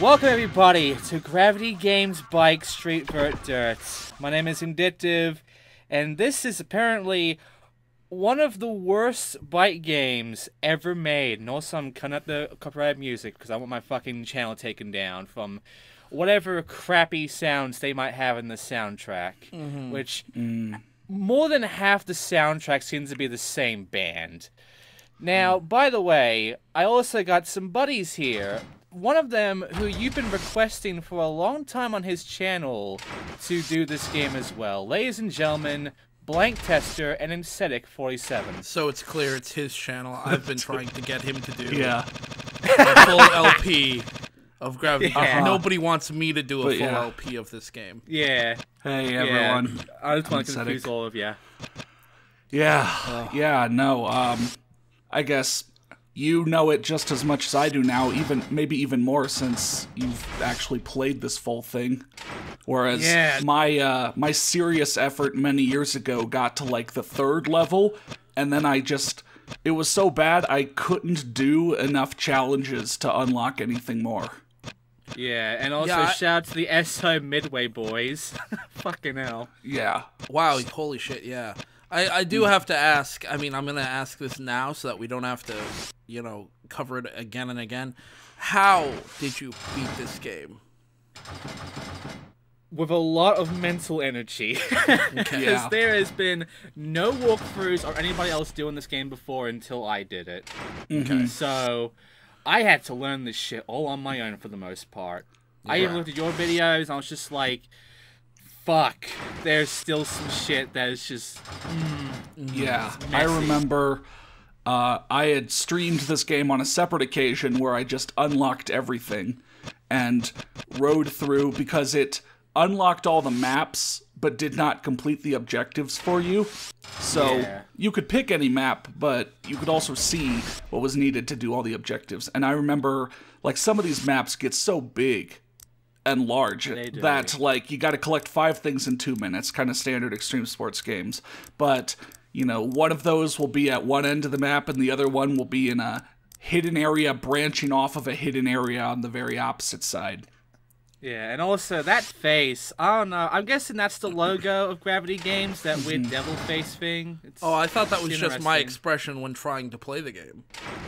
Welcome everybody to Gravity Games Bike Street Vert Dirt. My name is Xindictive, and this is apparently one of the worst bike games ever made. And also I'm cutting up the copyrighted music because I want my fucking channel taken down from whatever crappy sounds they might have in the soundtrack. More than half the soundtrack seems to be the same band. Now, by the way, I also got some buddies here. One of them who you've been requesting for a long time on his channel to do this game as well. Ladies and gentlemen, Blank Tester and Insetik47. So it's clear it's his channel. I've been trying to get him to do a full LP of Gravity. Nobody wants me to do a full LP of this game. Hey, everyone. I just want to confuse all of you. I guess you know it just as much as I do now, maybe even more since you've actually played this full thing. Whereas my serious effort many years ago got to like the third level, and then it was so bad I couldn't do enough challenges to unlock anything more. And also shout out to the S-Home Midway boys. Fucking hell. Wow, holy shit, I do have to ask, I'm going to ask this now so that we don't have to, cover it again and again. How did you beat this game? With a lot of mental energy. Because there has been no walkthroughs or anybody else doing this game before until I did it. So I had to learn this shit all on my own for the most part. I even looked at your videos and I was just like, fuck, there's still some shit that is just I remember I had streamed this game on a separate occasion where I just unlocked everything and rode through, because it unlocked all the maps but did not complete the objectives for you. So you could pick any map, but you could also see what was needed to do all the objectives. And I remember like some of these maps get so big and large that like you got to collect 5 things in 2 minutes, kind of standard extreme sports games. But one of those will be at one end of the map and the other one will be in a hidden area branching off of a hidden area on the very opposite side. And also that face, I don't know, I'm guessing that's the logo of Gravity Games, that weird devil face thing. Oh, I thought that was just my expression when trying to play the game.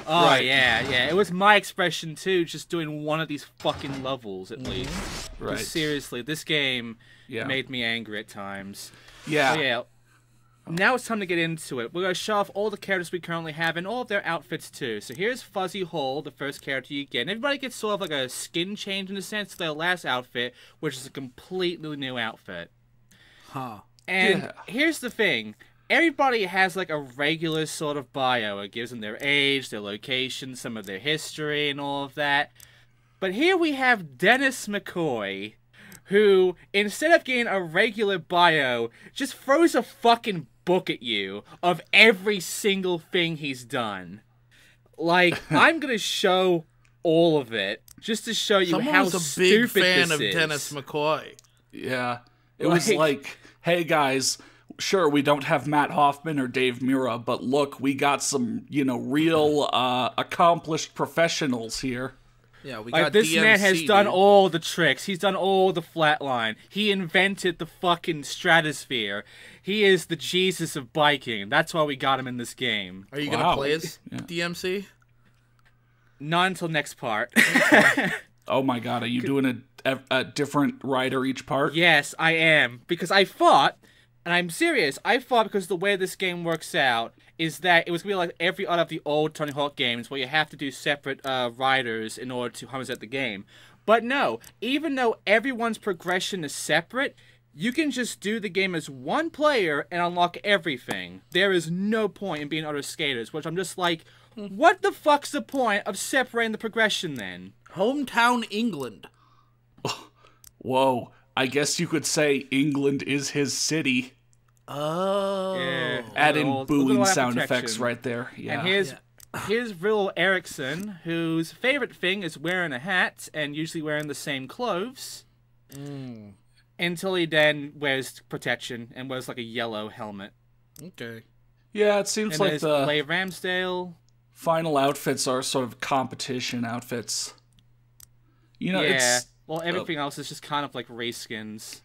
It was my expression too, just doing one of these fucking levels at least. But seriously, this game made me angry at times. Now it's time to get into it. We're going to show off all the characters we currently have and all of their outfits too. So here's Fuzzy Hole, the first character you get. And everybody gets sort of like a skin change in a sense to their last outfit, which is a completely new outfit. And here's the thing. Everybody has like a regular sort of bio. It gives them their age, their location, some of their history and all of that. But here we have Dennis McCoy, who, instead of getting a regular bio, just throws a fucking book at you of every single thing he's done. Like, I'm gonna show all of it just to show you how stupid this is. Someone's a big fan of Dennis McCoy. It was like, hey guys, sure we don't have Matt Hoffman or Dave Mira, but look, we got some real accomplished professionals here. We got this DMC, man has done all the tricks. He's done all the flatline. He invented the fucking stratosphere. He is the Jesus of biking. That's why we got him in this game. Are you gonna play as DMC? Not until next part. Oh my god, are you doing a different rider each part? Yes, I am. Because I thought, and I'm serious, I thought because the way this game works out is that it was going to be like every other of the old Tony Hawk games where you have to do separate riders in order to homestead the game. But no, even though everyone's progression is separate, you can just do the game as one player and unlock everything. There is no point in being other skaters, which I'm just like, what the fuck's the point of separating the progression then? Hometown England. Whoa, I guess you could say England is his city. Add in booing sound effects right there. And here's Real Erickson, whose favorite thing is wearing a hat and usually wearing the same clothes. Until he then wears protection and wears like a yellow helmet. It seems and like the Leigh Ramsdale final outfits are sort of competition outfits. You know, yeah. Well, everything else is just kind of like race skins.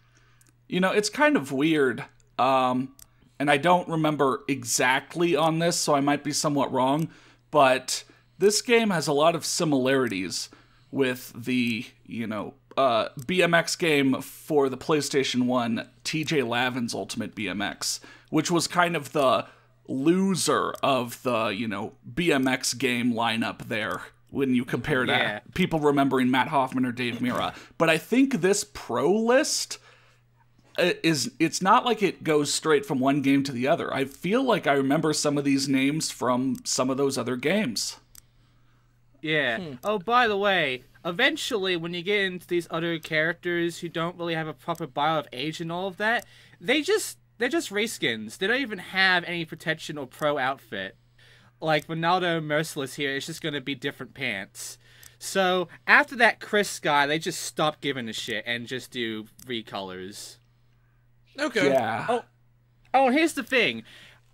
You know, it's kind of weird. And I don't remember exactly on this, so I might be somewhat wrong, but this game has a lot of similarities with the, you know, BMX game for the PlayStation 1, TJ Lavin's Ultimate BMX, which was kind of the loser of the, you know, BMX game lineup there when you compare to people remembering Matt Hoffman or Dave Mira. But I think this pro list is, it's not like it goes straight from one game to the other. I feel like I remember some of these names from some of those other games. Yeah. Oh, by the way, eventually when you get into these other characters who don't really have a proper bio of age and all of that, they're just race skins. They don't even have any protection or pro outfit. Like Ronaldo Merciless here, it's just going to be different pants. So after that Chris guy, they just stop giving a shit and just do recolors. Okay. Yeah. Oh, here's the thing.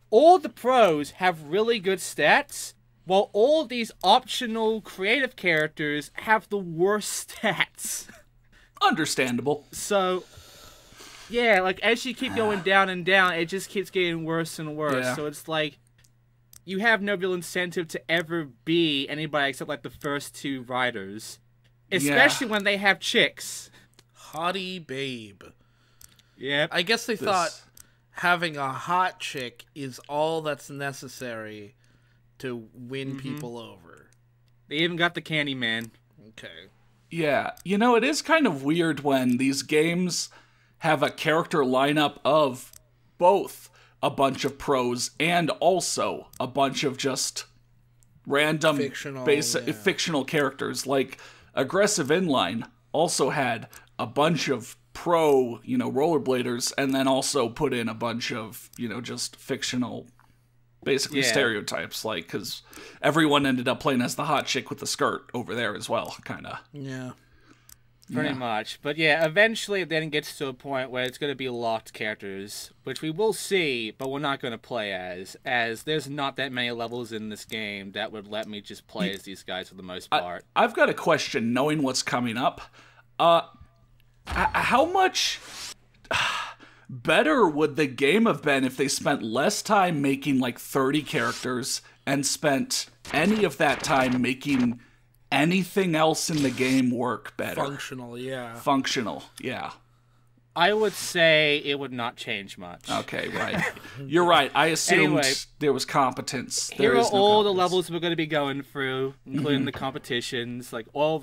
All the pros have really good stats, while all these optional creative characters have the worst stats. Understandable. So, yeah, like, as you keep going down and down, it just keeps getting worse and worse. Yeah. So it's like, you have no real incentive to ever be anybody except, like, the first two riders. Especially when they have chicks. Hottie babe. Yeah, I guess they thought having a hot chick is all that's necessary to win people over. They even got the candy man. Okay. Yeah, you know, it is kind of weird when these games have a character lineup of both a bunch of pros and also a bunch of just random fictional characters. Like, Aggressive Inline also had a bunch of pro, you know, rollerbladers, and then also put in a bunch of, you know, just fictional, basically stereotypes, like, because everyone ended up playing as the hot chick with the skirt over there as well, kind of. Yeah. Pretty much. But yeah, eventually it then gets to a point where it's going to be locked characters, which we will see, but we're not going to play as there's not that many levels in this game that would let me just play as these guys for the most part. I've got a question, knowing what's coming up. How much better would the game have been if they spent less time making like 30 characters and spent any of that time making anything else in the game work better? Functional, yeah. Functional, yeah. I would say it would not change much. Okay, right. You're right. I assumed there was competence. There is no all competence. The levels we're going to be going through, including the competitions, like Oil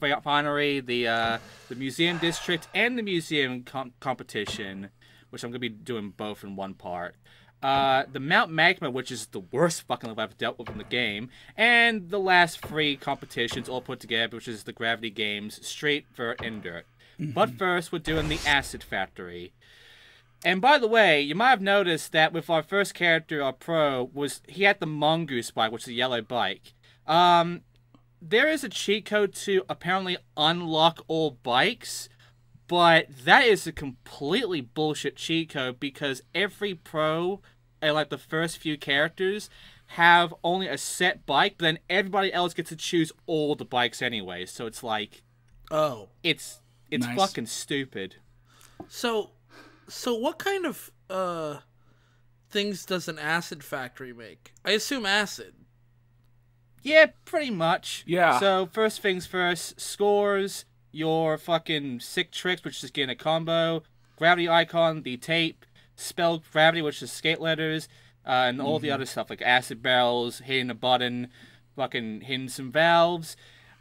Refinery, the Museum District, and the Museum Competition, which I'm going to be doing both in one part. The Mount Magma, which is the worst fucking level I've dealt with in the game, and the last three competitions all put together, which is the Gravity Games Street Vert Dirt. But first, we're doing the Acid Factory. And by the way, you might have noticed that with our first character, our pro, he had the Mongoose bike, which is a yellow bike. There is a cheat code to apparently unlock all bikes, but that is a completely bullshit cheat code because every pro, like the first few characters, have only a set bike, but then everybody else gets to choose all the bikes anyway. So it's like, oh, it's nice. Fucking stupid. So what kind of things does an Acid Factory make? I assume acid. Yeah, pretty much. Yeah. So first things first, scores, your fucking sick tricks, which is getting a combo, gravity icon, the tape, spell gravity, which is skate letters, and all the other stuff like acid barrels, hitting a button, fucking hitting some valves,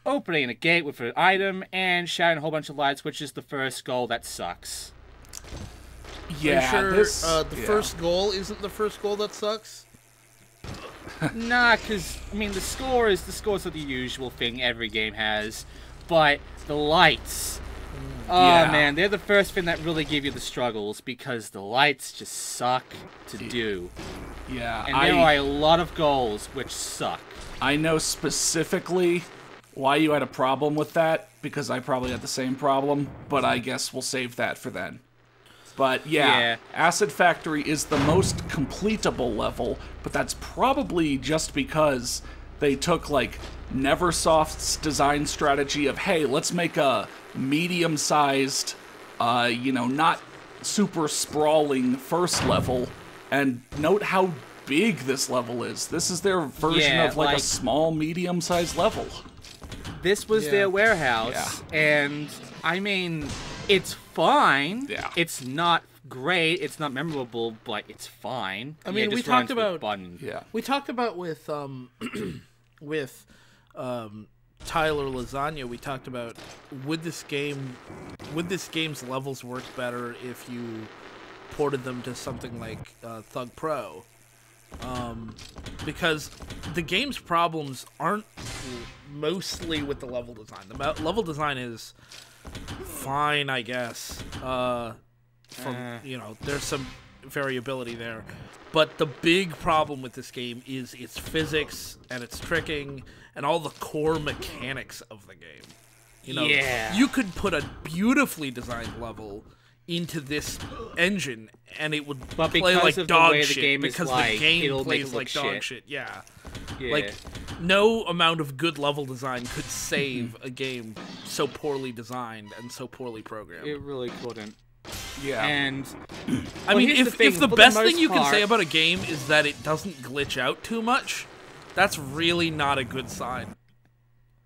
opening a gate with an item, and shouting a whole bunch of lights, which is the first goal that sucks. Yeah, first goal isn't the first goal that sucks? Nah, because, I mean, the scores are the usual thing every game has, but the lights, oh man, they're the first thing that really give you the struggles, because the lights just suck to do. Yeah, and there are a lot of goals which suck. I know specifically why you had a problem with that, because I probably had the same problem, but I guess we'll save that for then. But yeah, Acid Factory is the most completable level, but that's probably just because They took like Neversoft's design strategy of, hey, let's make a medium-sized, you know, not super sprawling first level, and note how big this level is. This is their version of like a small, medium-sized level. This was their warehouse, and I mean, it's fine. Yeah. It's not great. It's not memorable, but it's fun. I mean, we talked about with with Tyler Lasagna. We talked about would this game's levels work better if you ported them to something like Thug Pro, because the game's problems aren't mostly with the level design. The level design is fine, I guess. You know, there's some variability there, but the big problem with this game is its physics and its tricking and all the core mechanics of the game. You know, you could put a beautifully designed level into this engine and it would play like dog shit, because the game plays like dog shit. Yeah. Like, no amount of good level design could save a game so poorly designed and so poorly programmed. It really couldn't. Yeah, and I mean, if the best thing you can say about a game is that it doesn't glitch out too much, that's really not a good sign.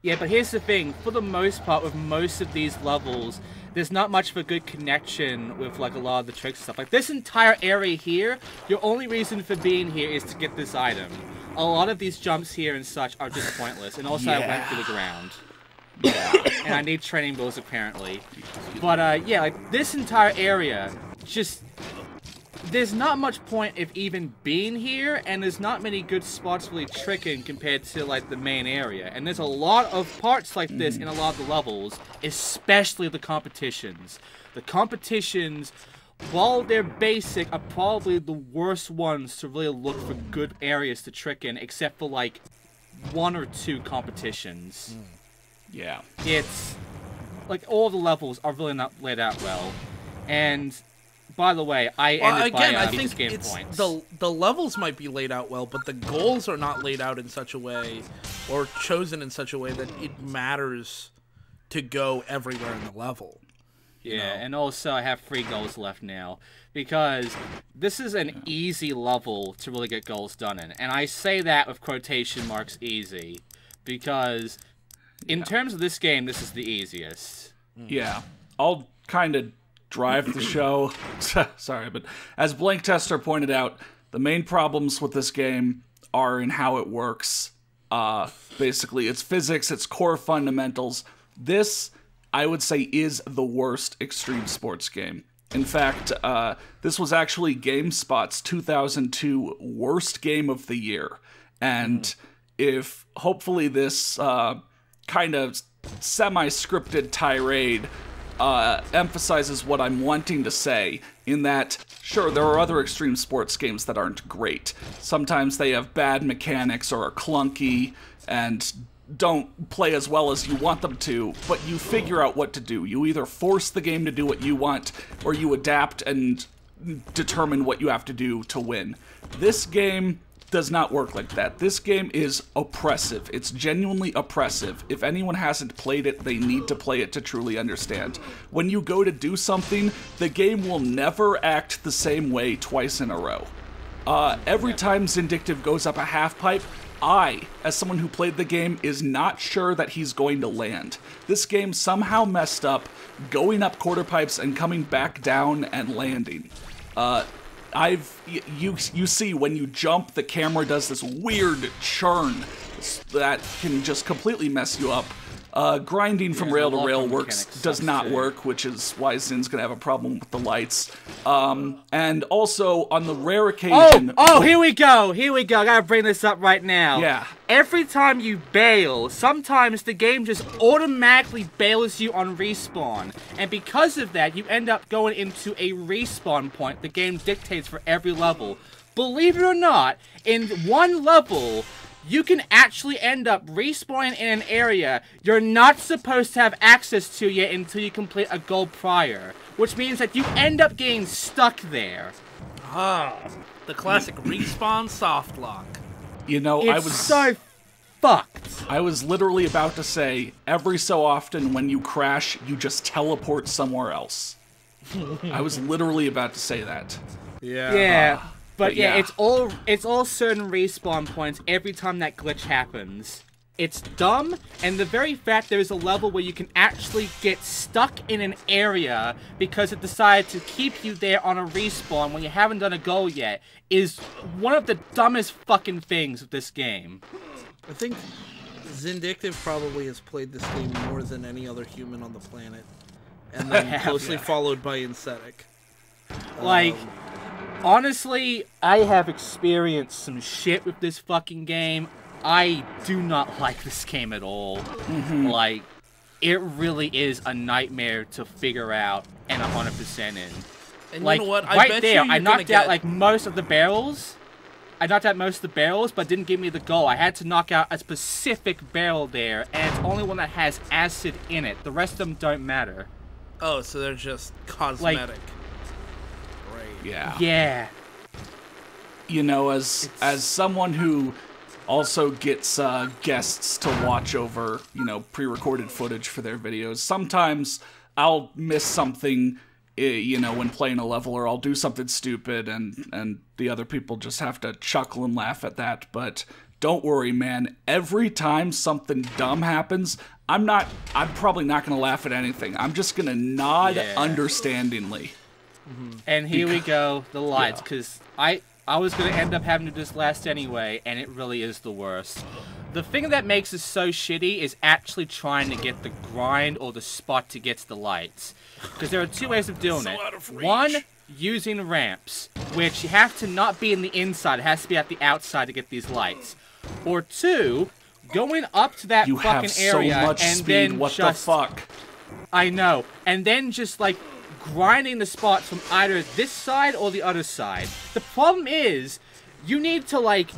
Yeah, but here's the thing: for the most part, with most of these levels, there's not much of a good connection with like a lot of the tricks and stuff. Like this entire area here, your only reason for being here is to get this item. A lot of these jumps here and such are just pointless, and also I went through the ground. Yeah. And I need training wheels apparently, but yeah, like this entire area, just there's not much point of even being here, and there's not many good spots really tricking compared to like the main area. And there's a lot of parts like this in a lot of the levels, especially the competitions. The competitions, while they're basic, are probably the worst ones to really look for good areas to trick in, except for like one or two competitions. Yeah. It's like all the levels are really not laid out well. And by the way, I think the levels might be laid out well, but the goals are not laid out in such a way or chosen in such a way that it matters to go everywhere in the level. Yeah, you know? And also I have 3 goals left now, because this is an easy level to really get goals done in. And I say that with quotation marks easy, because in terms of this game, this is the easiest. Yeah. I'll kind of drive the show. Sorry, but as Blank Tester pointed out, the main problems with this game are in how it works. Basically, its physics, its core fundamentals. This, I would say, is the worst extreme sports game. In fact, this was actually GameSpot's 2002 worst game of the year. And if hopefully this kind of semi-scripted tirade emphasizes what I'm wanting to say, in that, sure, there are other extreme sports games that aren't great. Sometimes they have bad mechanics or are clunky and don't play as well as you want them to, but you figure out what to do. You either force the game to do what you want, or you adapt and determine what you have to do to win. This game does not work like that. This game is oppressive. It's genuinely oppressive. If anyone hasn't played it, they need to play it to truly understand. When you go to do something, the game will never act the same way twice in a row. Every time Xindictive goes up a half pipe, I, as someone who played the game, is not sure that he's going to land. This game somehow messed up going up quarter pipes and coming back down and landing. You see, when you jump, the camera does this weird churn that can just completely mess you up. Grinding from rail to rail does not work, which is why Zin's gonna have a problem with the lights. And also, on the rare occasion... Oh, here we go, I gotta bring this up right now. Yeah. Every time you bail, sometimes the game just automatically bails you on respawn. And because of that, you end up going into a respawn point the game dictates for every level. Believe it or not, in one level, you can actually end up respawning in an area you're not supposed to have access to yet until you complete a goal prior, which means that you end up getting stuck there. Ah, the classic respawn soft lock. You know, it's I was so fucked. I was literally about to say, every so often when you crash, you just teleport somewhere else. I was literally about to say that. Yeah. Yeah. But yeah, it's all certain respawn points every time that glitch happens. It's dumb, and the very fact there is a level where you can actually get stuck in an area because it decided to keep you there on a respawn when you haven't done a go yet is one of the dumbest fucking things with this game. I think Xindictive probably has played this game more than any other human on the planet, and then closely followed by Insetik. Like... honestly, I have experienced some shit with this fucking game. I do not like this game at all. Like, it really is a nightmare to figure out and 100% in. And like, you know what? I knocked out most of the barrels. I knocked out most of the barrels, but it didn't give me the goal. I had to knock out a specific barrel there, and it's only one that has acid in it. The rest of them don't matter. Oh, so they're just cosmetic. Like, yeah. Yeah. You know, as someone who also gets guests to watch over, you know, pre-recorded footage for their videos, sometimes I'll miss something, you know, when playing a level, or I'll do something stupid, and the other people just have to chuckle and laugh at that. But don't worry, man. Every time something dumb happens, I'm probably not going to laugh at anything. I'm just going to nod understandingly. And here we go, the lights, because I was going to end up having to do this last anyway, and it really is the worst. The thing that makes it so shitty is actually trying to get the grind or the spot to get to the lights. Because there are two ways of doing it. One, using ramps, which you have to not be in the inside, it has to be at the outside to get these lights. Or two, going up to that fucking area and then just... You have so much speed, what the fuck? I know. And then just, like... grinding the spots from either this side or the other side. The problem is, you need to, like,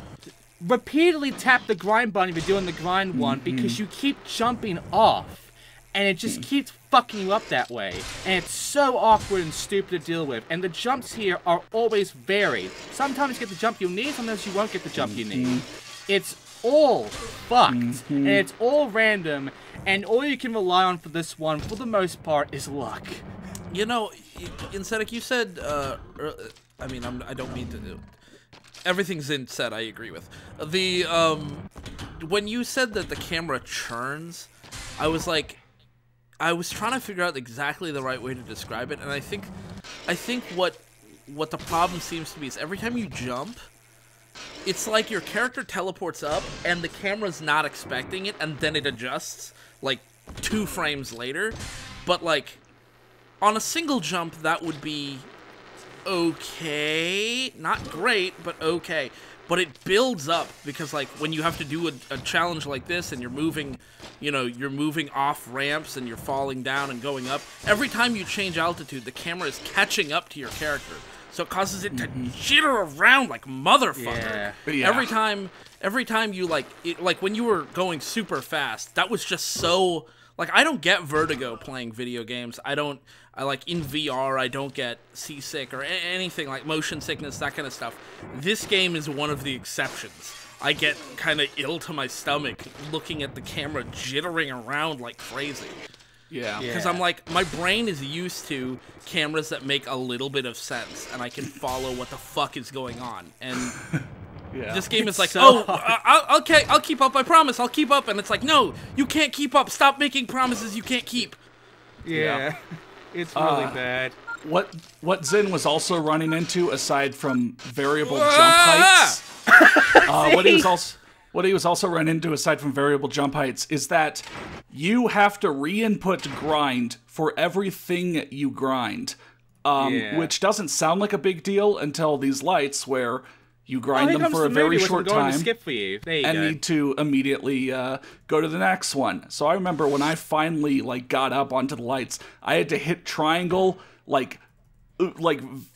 repeatedly tap the grind button if you're doing the grind one, because you keep jumping off, and it just keeps fucking you up that way. And it's so awkward and stupid to deal with, and the jumps here are always varied. Sometimes you get the jump you need, sometimes you won't get the jump you need. It's all fucked, and it's all random, and all you can rely on for this one, for the most part, is luck. You know, Insetik, you said, I mean, I don't mean to, everything Zin said I agree with. The, when you said that the camera churns, I was like, I was trying to figure out exactly the right way to describe it, and I think what the problem seems to be is every time you jump, it's like your character teleports up, and the camera's not expecting it, and then it adjusts, like, 2 frames later, but, like... on a single jump, that would be okay. Not great, but okay. But it builds up because, like, when you have to do a challenge like this and you're moving, you know, you're moving off ramps and you're falling down and going up, every time you change altitude, the camera is catching up to your character. So it causes it to jitter around like motherfucker. Yeah. Yeah. Every time you, like, it, like, when you were going super fast, that was just so... like, I don't get vertigo playing video games. I like, in VR, I don't get seasick or anything, like motion sickness, that kind of stuff. This game is one of the exceptions. I get kind of ill to my stomach looking at the camera jittering around like crazy. Yeah. Because I'm like, my brain is used to cameras that make a little bit of sense, and I can follow what the fuck is going on. And... yeah. This game is like, so okay, I'll keep up, I promise, I'll keep up. And it's like, no, you can't keep up. Stop making promises you can't keep. Yeah, it's really bad. What Zen was also running into, aside from variable jump heights, what he was also running into, aside from variable jump heights, is that you have to re-input grind for everything you grind, which doesn't sound like a big deal until these lights where... you grind them for a very short time and need to immediately go to the next one. So I remember when I finally, like, got up onto the lights, I had to hit triangle, like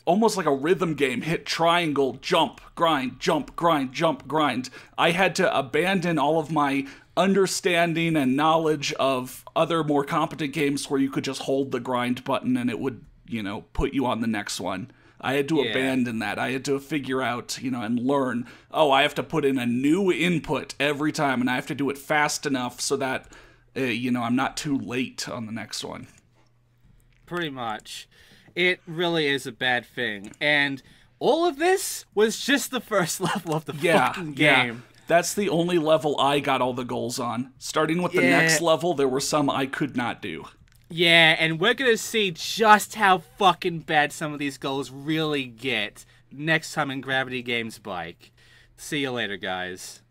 almost like a rhythm game, hit triangle, jump, grind, jump, grind, jump, grind. I had to abandon all of my understanding and knowledge of other more competent games where you could just hold the grind button and it would, you know, put you on the next one. I had to abandon that. I had to figure out, you know, and learn, oh, I have to put in a new input every time, and I have to do it fast enough so that, you know, I'm not too late on the next one. Pretty much. It really is a bad thing. And all of this was just the first level of the fucking game. Yeah. That's the only level I got all the goals on. Starting with the next level, there were some I could not do. Yeah, and we're going to see just how fucking bad some of these goals really get next time in Gravity Games Bike. See you later, guys.